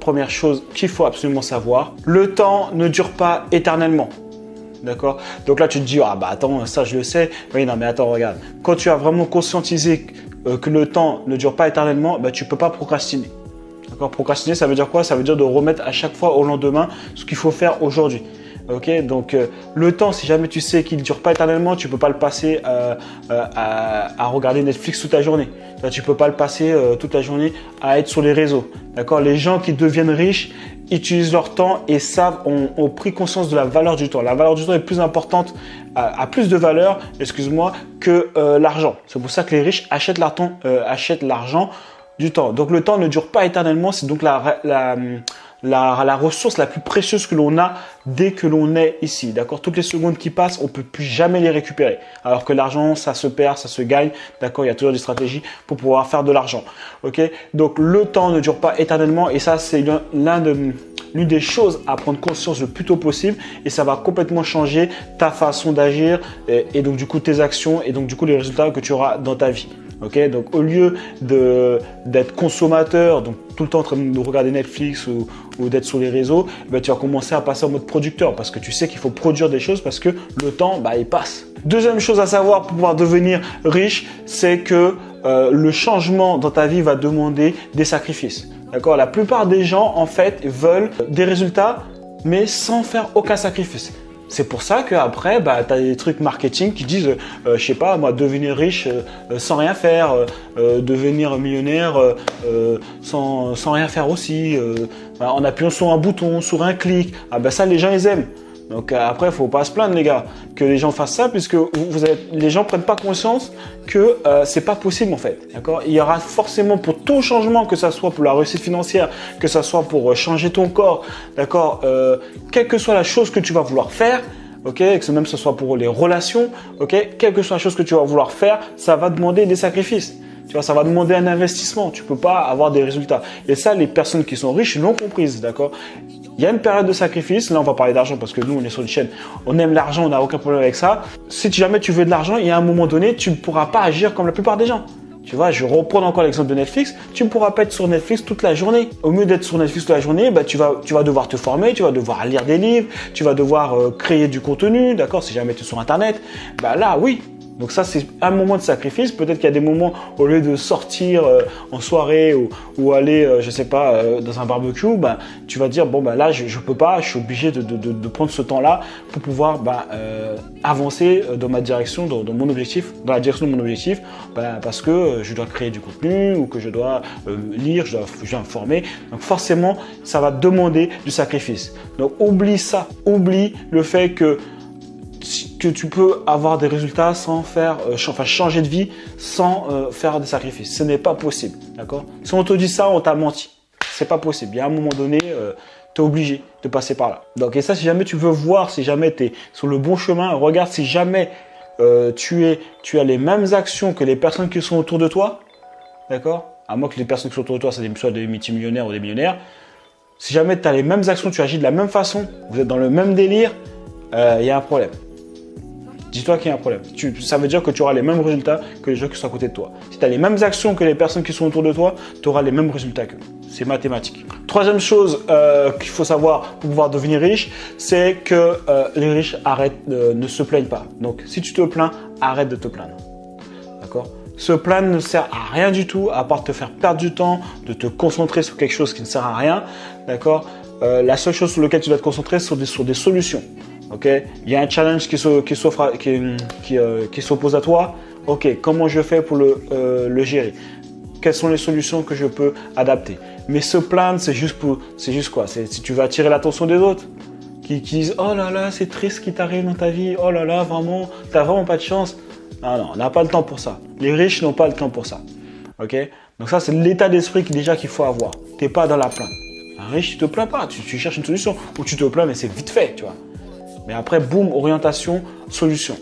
Première chose qu'il faut absolument savoir, le temps ne dure pas éternellement. D'accord? Donc là, tu te dis, ah bah attends, ça je le sais. Oui, non, mais attends, regarde. Quand tu as vraiment conscientisé que le temps ne dure pas éternellement, bah, tu ne peux pas procrastiner. D'accord? Procrastiner, ça veut dire quoi? Ça veut dire de remettre à chaque fois au lendemain ce qu'il faut faire aujourd'hui. Ok, donc le temps, si jamais tu sais qu'il ne dure pas éternellement, tu peux pas le passer à regarder Netflix toute la journée. Tu peux pas le passer toute la journée à être sur les réseaux. D'accord, les gens qui deviennent riches utilisent leur temps et savent, ont pris conscience de la valeur du temps. La valeur du temps est plus importante, a plus de valeur, excuse-moi, que l'argent. C'est pour ça que les riches achètent l'argent du temps. Donc le temps ne dure pas éternellement, c'est donc la ressource la plus précieuse que l'on a dès que l'on est ici, d'accord? Toutes les secondes qui passent, on ne peut plus jamais les récupérer. Alors que l'argent, ça se perd, ça se gagne, d'accord? Il y a toujours des stratégies pour pouvoir faire de l'argent, ok? Donc, le temps ne dure pas éternellement et ça, c'est l'une des choses à prendre conscience le plus tôt possible et ça va complètement changer ta façon d'agir et donc, du coup, tes actions et donc, du coup, les résultats que tu auras dans ta vie. Okay, donc au lieu d'être consommateur, donc tout le temps en train de regarder Netflix ou d'être sur les réseaux, bah, tu vas commencer à passer en mode producteur parce que tu sais qu'il faut produire des choses parce que le temps, bah, il passe. Deuxième chose à savoir pour pouvoir devenir riche, c'est que le changement dans ta vie va demander des sacrifices. D'accord ? La plupart des gens, en fait, veulent des résultats mais sans faire aucun sacrifice. C'est pour ça qu'après, bah, tu as des trucs marketing qui disent, je sais pas, moi, devenir riche sans rien faire, devenir millionnaire sans rien faire aussi, en appuyant sur un bouton, sur un clic. Ah bah ça, les gens, ils aiment. Donc après, il ne faut pas se plaindre, les gars, que les gens fassent ça, puisque les gens ne prennent pas conscience que ce n'est pas possible, en fait. D'accord ? Il y aura forcément, pour tout changement, que ce soit pour la réussite financière, que ce soit pour changer ton corps, d'accord, quelle que soit la chose que tu vas vouloir faire, okay, que même ce soit pour les relations, okay, quelle que soit la chose que tu vas vouloir faire, ça va demander des sacrifices. Tu vois, ça va demander un investissement. Tu ne peux pas avoir des résultats. Et ça, les personnes qui sont riches l'ont comprise, d'accord ? Il y a une période de sacrifice. Là, on va parler d'argent parce que nous, on est sur une chaîne. On aime l'argent, on n'a aucun problème avec ça. Si jamais tu veux de l'argent, il y a un moment donné, tu ne pourras pas agir comme la plupart des gens. Tu vois, je reprends encore l'exemple de Netflix. Tu ne pourras pas être sur Netflix toute la journée. Au mieux d'être sur Netflix toute la journée, bah, tu vas devoir te former, tu vas devoir lire des livres, tu vas devoir créer du contenu, d'accord ? Si jamais tu es sur Internet, bah là, oui. Donc ça, c'est un moment de sacrifice. Peut-être qu'il y a des moments, au lieu de sortir en soirée ou aller, je sais pas, dans un barbecue, bah, tu vas dire, bon, bah, là, je peux pas, je suis obligé de prendre ce temps-là pour pouvoir bah, avancer dans ma direction, dans mon objectif, dans la direction de mon objectif, bah, parce que je dois créer du contenu ou que je dois lire, je dois informer. Donc forcément, ça va demander du sacrifice. Donc oublie ça, oublie le fait que tu peux avoir des résultats sans faire, changer de vie sans faire des sacrifices. Ce n'est pas possible, d'accord? Si on te dit ça, on t'a menti. C'est pas possible. Il y a un moment donné, tu es obligé de passer par là. Donc, et ça, si jamais tu veux voir, si jamais tu es sur le bon chemin, regarde si jamais tu as les mêmes actions que les personnes qui sont autour de toi, d'accord? À moins que les personnes qui sont autour de toi, c'est soit des multimillionnaires ou des millionnaires. Si jamais tu as les mêmes actions, tu agis de la même façon, vous êtes dans le même délire, il y a un problème. Dis-toi qu'il y a un problème. Ça veut dire que tu auras les mêmes résultats que les gens qui sont à côté de toi. Si tu as les mêmes actions que les personnes qui sont autour de toi, tu auras les mêmes résultats qu'eux. C'est mathématique. Troisième chose qu'il faut savoir pour pouvoir devenir riche, c'est que les riches ne se plaignent pas. Donc, si tu te plains, arrête de te plaindre. D'accord ? Ce plan ne sert à rien du tout, à part te faire perdre du temps, de te concentrer sur quelque chose qui ne sert à rien. D'accord ? La seule chose sur laquelle tu dois te concentrer, c'est sur des solutions. Okay. Il y a un challenge qui s'oppose à toi. Ok, comment je fais pour le gérer? Quelles sont les solutions que je peux adapter? Mais se plaindre, c'est juste quoi? Si tu veux attirer l'attention des autres qui disent oh là là, c'est triste ce qui t'arrive dans ta vie. Oh là là, vraiment, t'as vraiment pas de chance. Ah non, on n'a pas le temps pour ça. Les riches n'ont pas le temps pour ça. Ok? Donc ça, c'est l'état d'esprit qu'il faut avoir. T'es pas dans la plainte. Un riche, tu te plains pas. Tu cherches une solution ou tu te plains, mais c'est vite fait, tu vois. Mais après, boum, orientation, solution.